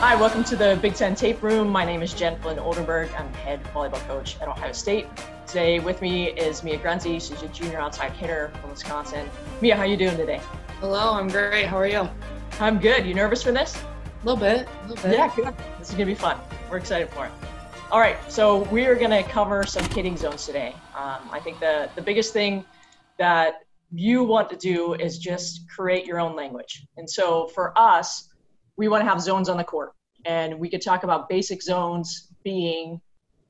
Hi, welcome to the Big Ten Tape Room. My name is Jen Flynn Oldenburg. I'm head volleyball coach at Ohio State. Today with me is Mia Grunzi. She's a junior outside hitter from Wisconsin. Mia, how are you doing today? Hello, I'm great. How are you? I'm good. You nervous for this? A little bit. Yeah, good. This is going to be fun. We're excited for it. All right, so we are going to cover some hitting zones today. I think the biggest thing that you want to do is just create your own language. And so for us, we want to have zones on the court, and we could talk about basic zones being,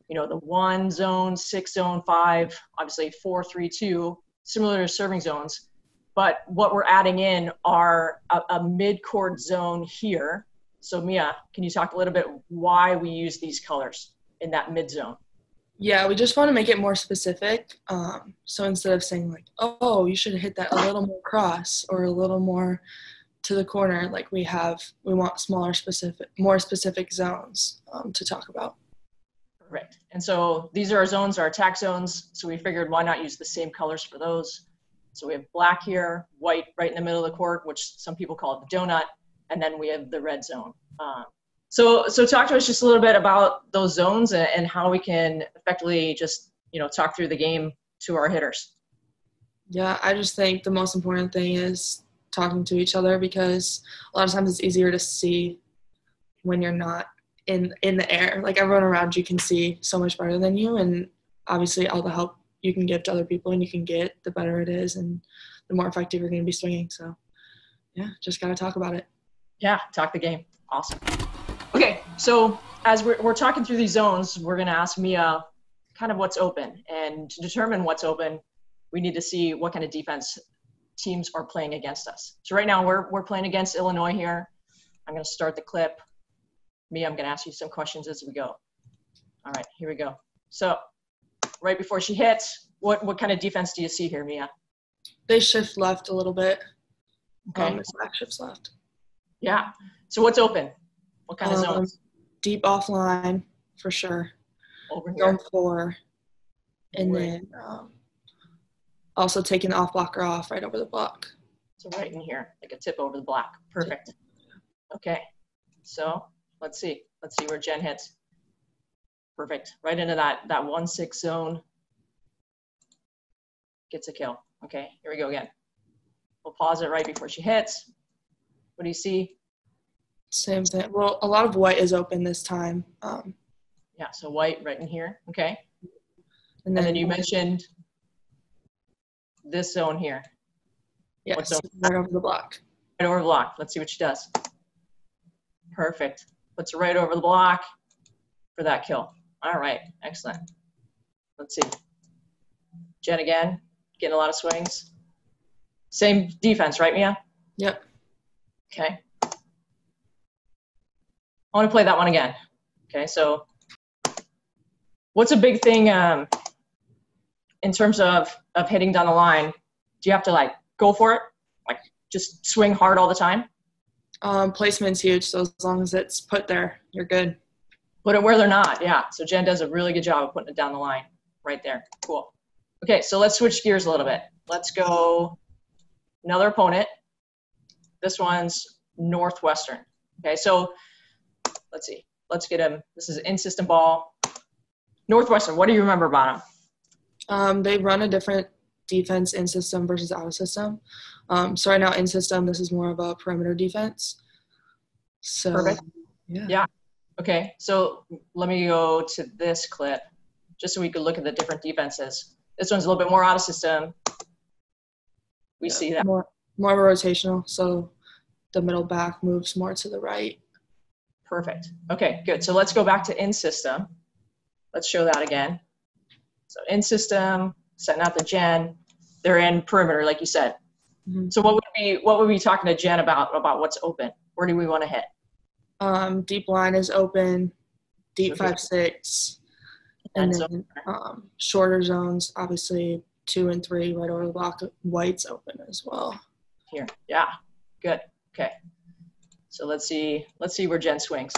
you know, the 1 zone, 6 zone, 5, obviously 4, 3, 2, similar to serving zones. But what we're adding in are a mid-court zone here. So Mia, can you talk a little bit why we use these colors in that mid zone? Yeah, we just want to make it more specific. So instead of saying like, oh, you should hit that a little more cross or a little more to the corner, like we want smaller, more specific zones to talk about. Correct. And so these are our zones, our attack zones. So we figured why not use the same colors for those. So we have black here, white right in the middle of the court, which some people call it the donut, and then we have the red zone. So talk to us just a little bit about those zones and how we can effectively just, you know, talk through the game to our hitters. Yeah, I just think the most important thing is talking to each other, because a lot of times it's easier to see when you're not in the air. Like, everyone around you can see so much better than you, and obviously all the help you can give to other people and you can get, the better it is and the more effective you're going to be swinging. So yeah, just got to talk about it. Yeah, talk the game. Awesome. Okay, so as we're talking through these zones, we're going to ask Mia kind of what's open, and to determine what's open, we need to see what kind of defense teams are playing against us. So right now we're playing against Illinois here. I'm going to start the clip. Mia, I'm going to ask you some questions as we go. All right, here we go. So right before she hits, what kind of defense do you see here, Mia? They shift left a little bit. Okay. Back shifts left. Yeah. So what's open? What kind of zones? Deep offline for sure. Over here. Zone 4. And then also taking the off blocker off right over the block. So right in here, like a tip over the block. Perfect. Okay. So let's see. Let's see where Jen hits. Perfect. Right into that 1-6 zone. Gets a kill. Okay. Here we go again. We'll pause it right before she hits. What do you see? Same thing. Well, a lot of white is open this time. Yeah. So white right in here. Okay. And then you mentioned this zone here. Yes, zone? Right over the block. Right over the block. Let's see what she does. Perfect. Puts it right over the block for that kill. All right, excellent. Let's see. Jen again, getting a lot of swings. Same defense, right, Mia? Yep. Okay. I want to play that one again. Okay, so what's a big thing in terms of hitting down the line? Do you have to, like, go for it? Like, just swing hard all the time? Placement's huge, so as long as it's put there, you're good. Put it where they're not, yeah. So Jen does a really good job of putting it down the line right there. Cool. Okay, so let's switch gears a little bit. Let's go another opponent. This one's Northwestern. Okay, so let's see. Let's get him. This is an in-system ball. Northwestern, what do you remember about him? They run a different defense in system versus out of system. So right now in system, this is more of a perimeter defense. So, perfect. Yeah. Okay. So let me go to this clip just so we could look at the different defenses. This one's a little bit more out of system. We see that. More of a rotational. So the middle back moves more to the right. Perfect. Okay, good. So let's go back to in system. Let's show that again. So in system, setting out the Jen, they're in perimeter, like you said. Mm-hmm. So what would we be talking to Jen about what's open? Where do we want to hit? Deep line is open, deep 5-6, and then shorter zones, obviously 2 and 3 right over the block. White's open as well. Here, yeah, good. Okay, so let's see where Jen swings.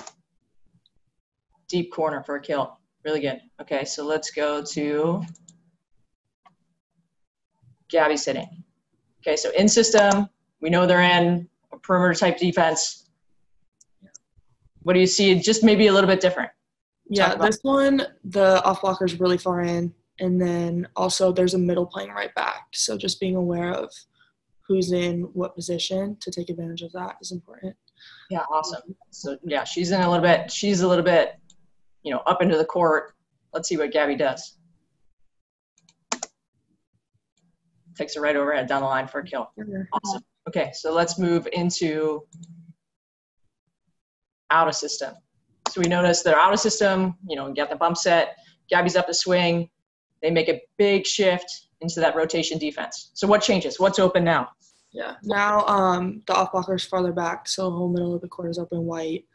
Deep corner for a kill. Really good. Okay, so let's go to Gabby's hitting. Okay, so in system, we know they're in a perimeter type defense. What do you see? Just maybe a little bit different. Yeah, this one, the off blocker is really far in. And then also there's a middle playing right back. So just being aware of who's in what position to take advantage of that is important. Yeah, awesome. So, yeah, she's in a little bit. She's a little bit, you know, up into the court. Let's see what Gabby does. Takes it right overhead down the line for a kill. Awesome. Okay, so let's move into out of system. So we notice they're out of system, you know, get the bump set. Gabby's up the swing. They make a big shift into that rotation defense. So what changes? What's open now? Yeah, now the off blocker is farther back, so whole middle of the court is open white.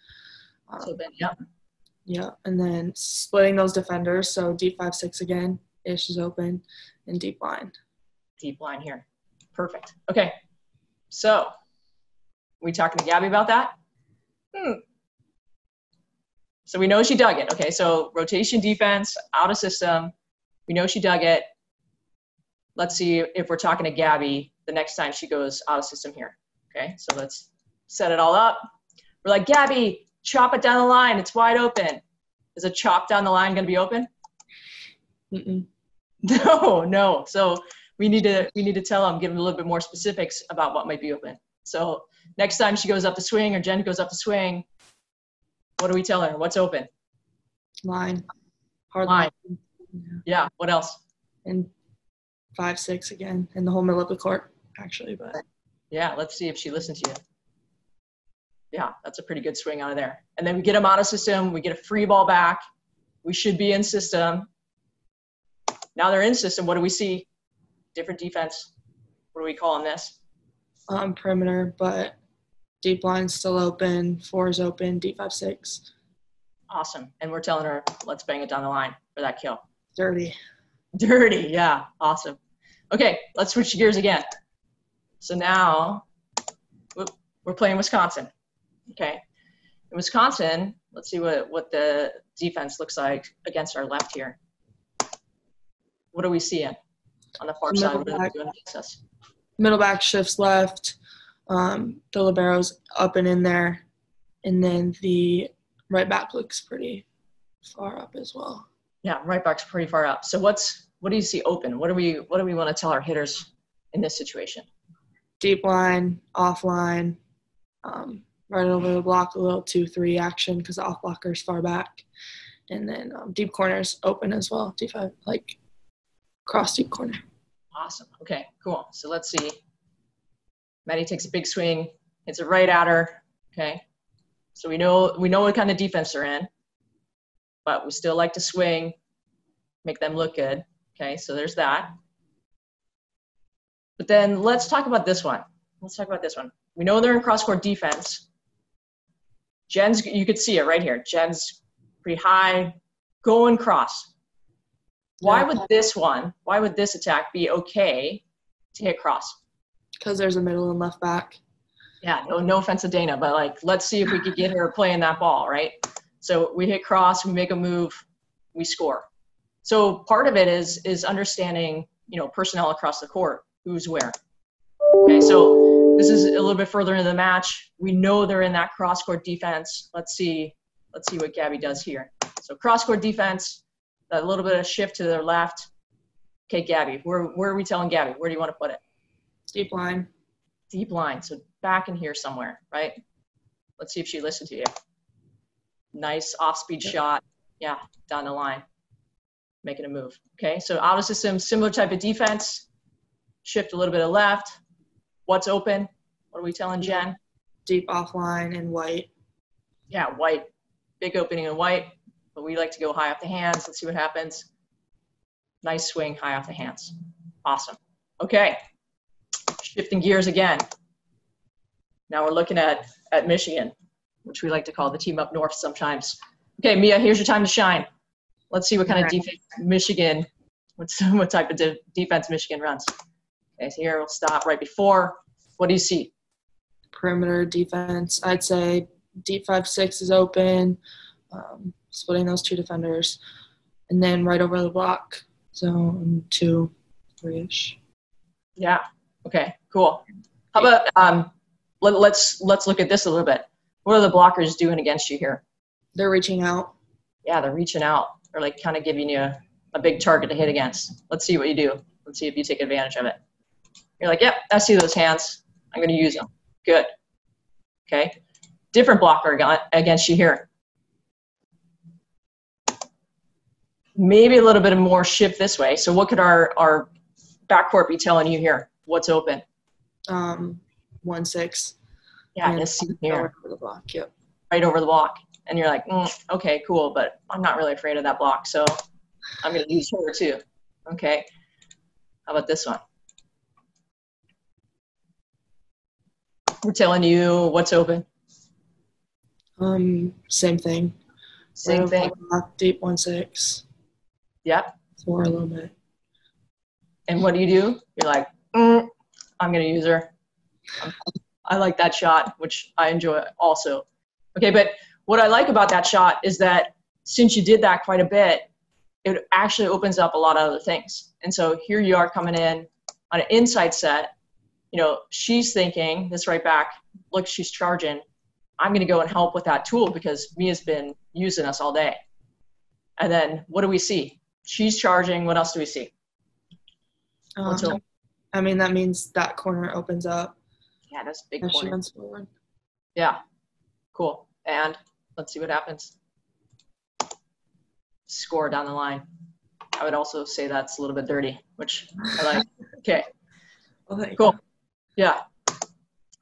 Yeah, and then splitting those defenders, so deep 5-6 again, ish is open, and deep line. Deep line here. Perfect. Okay, so we talking to Gabby about that? So we know she dug it. Okay, so rotation defense, out of system. We know she dug it. Let's see if we're talking to Gabby the next time she goes out of system here. Okay, so let's set it all up. We're like, Gabby, chop it down the line. It's wide open. Is a chop down the line going to be open? No. So we need to tell them, give them a little bit more specifics about what might be open. So next time she goes up the swing or Jen goes up the swing, what do we tell her? What's open? Line. Hard line. Yeah. What else? And 5-6 again in the whole middle of the court, actually. But yeah, let's see if she listens to you. Yeah, that's a pretty good swing out of there. And then we get them out of system. We get a free ball back. We should be in system. Now they're in system. What do we see? Different defense. What do we call on this? Perimeter, but deep line's still open. Four is open. Deep 5-6. Awesome. And we're telling her, let's bang it down the line for that kill. Dirty. Dirty, yeah, awesome. Okay, let's switch gears again. So now we're playing Wisconsin, okay? In Wisconsin, let's see what the defense looks like against our left here. What are we seeing on the far side? What are they doing against us? Middle back shifts left, the libero's up and in there, and then the right back looks pretty far up as well. Yeah, right back's pretty far up. So what do you see open? What do we want to tell our hitters in this situation? Deep line, off line, right over the block, a little 2-3 action because the off blocker is far back, and then deep corners open as well. D5 like cross deep corner. Awesome. Okay, cool. So let's see. Maddie takes a big swing. Hits it right at her. Okay. So we know what kind of defense they're in. But we still like to swing, make them look good. Okay, so there's that. But then let's talk about this one. We know they're in cross-court defense. Jen's, you could see it right here. Jen's pretty high, going cross. Why would this attack be okay to hit cross? Because there's a middle and left back. Yeah, no offense to Dana, but like, let's see if we could get her playing that ball, right? So we hit cross, we make a move, we score. So part of it is understanding, you know, personnel across the court, who's where. Okay, so this is a little bit further into the match. We know they're in that cross-court defense. Let's see what Gabby does here. So cross-court defense, a little bit of shift to their left. Okay, Gabby, where are we telling Gabby? Where do you want to put it? Deep line. Deep line, so back in here somewhere, right? Let's see if she listens to you. Nice off-speed shot, yeah, down the line, making a move. Okay, so out of system, similar type of defense, shift a little bit of left. What's open? What are we telling Jen? Deep offline and white. Yeah, white, big opening in white, but we like to go high off the hands. Let's see what happens. Nice swing, high off the hands. Awesome. Okay, shifting gears again. Now we're looking at Michigan, which we like to call the team up north sometimes. Okay, Mia, here's your time to shine. Let's see what kind of defense Michigan, what type of defense Michigan runs. Okay, so here we'll stop right before. What do you see? Perimeter defense. I'd say deep 5-6 is open, splitting those two defenders, and then right over the block, zone 2-3-ish. Yeah, okay, cool. How about let's look at this a little bit. What are the blockers doing against you here? They're reaching out. Yeah, they're reaching out. They're like kind of giving you a big target to hit against. Let's see what you do. Let's see if you take advantage of it. You're like, yep, I see those hands. I'm going to use them. Good. Okay. Different blocker against you here. Maybe a little bit of more shift this way. So what could our backcourt be telling you here? What's open? 1-6. Yeah, and it's here. Right over the block, yep. Right over the block. And you're like, okay, cool, but I'm not really afraid of that block, so I'm going to use her too. Okay. How about this one? We're telling you what's open. Same thing. Same right thing. Block, deep 1-6. Yep. Or a little bit. And what do? You're like, I'm going to use her. I like that shot, which I enjoy also. Okay, but what I like about that shot is that since you did that quite a bit, it actually opens up a lot of other things. And so here you are coming in on an inside set. You know, she's thinking, this right back, look, she's charging. I'm going to go and help with that tool because Mia's been using us all day. And then what do we see? She's charging. What else do we see? I mean, that means that corner opens up. Yeah, that's a big corner. Yeah, cool. And let's see what happens. Score down the line. I would also say that's a little bit dirty, which I like. Okay, cool. Yeah.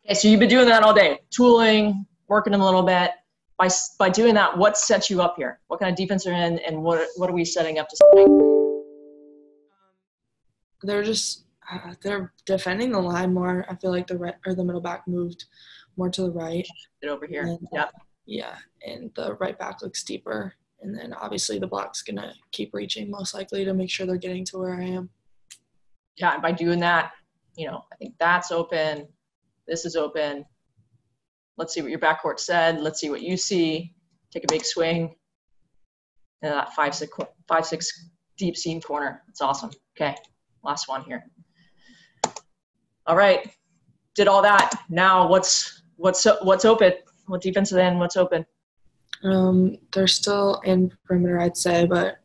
Okay, so you've been doing that all day. Tooling, working them a little bit. By doing that, what sets you up here? What kind of defense are you in, and what are we setting up to something? They're just they're defending the line more. I feel like the middle back moved more to the right. Over here. And, yeah, and the right back looks deeper. And then obviously the block's going to keep reaching most likely to make sure they're getting to where I am. Yeah, and by doing that, you know, I think that's open. This is open. Let's see what your backcourt said. Let's see what you see. Take a big swing. And that 5-6 deep seam corner. It's awesome. Okay, last one here. All right, did all that. Now what's open? What defense are they in? What's open? They're still in perimeter, I'd say, but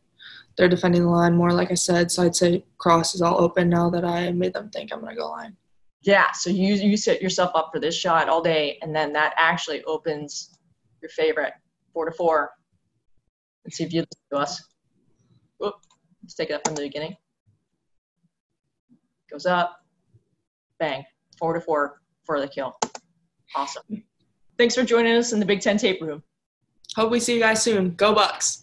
they're defending the line more, like I said. So I'd say cross is all open now that I made them think I'm going to go line. Yeah, so you set yourself up for this shot all day, and then that actually opens your favorite, 4-4. Let's see if you listen to us. Oop, let's take that from the beginning. Goes up. Bang. 4-4 for the kill. Awesome. Thanks for joining us in the Big Ten Tape Room. Hope we see you guys soon. Go Bucks!